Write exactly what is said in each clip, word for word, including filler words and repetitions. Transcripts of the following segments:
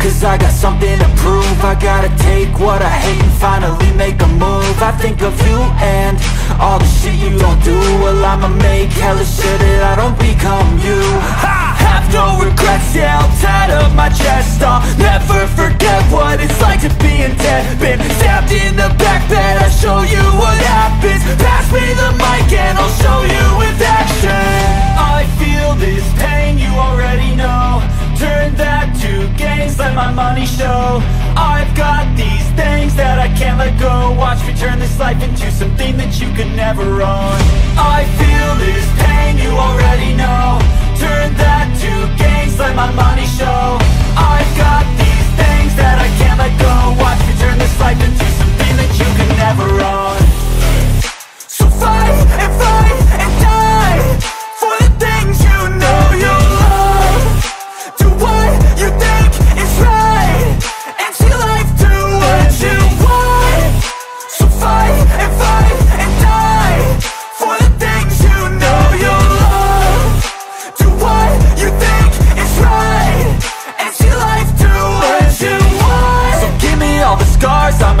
Cause I got something to prove. I gotta take what I hate and finally make a move. I think of you and all the shit you don't do. Well, I'ma make hella sure that I don't become you. I have no regrets, yeah, I'll tie up my chest. I'll never forget what it's like to be in debt. Been stabbed in the back bed, I'll show you what happens. Pass me the mic and I'll show you with action. I feel this pain, you already know. Turn that to gains, let my money show. I've got these things that I can't let go. Watch me turn this life into something that you could never own. I feel this pain, you already know. Turn that to gains, let my money show. I've got these things that I can't let go. Watch me turn this life into something that you could never own. So fight and fight and die for the things you know you love. Do what you think is right and see life do what you want. So fight and fight and die for the things you know you love. Do what you think is right and see life do what you want. So give me all the scars, I'm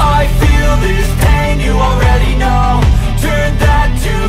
I feel this pain, you already know. Turn that to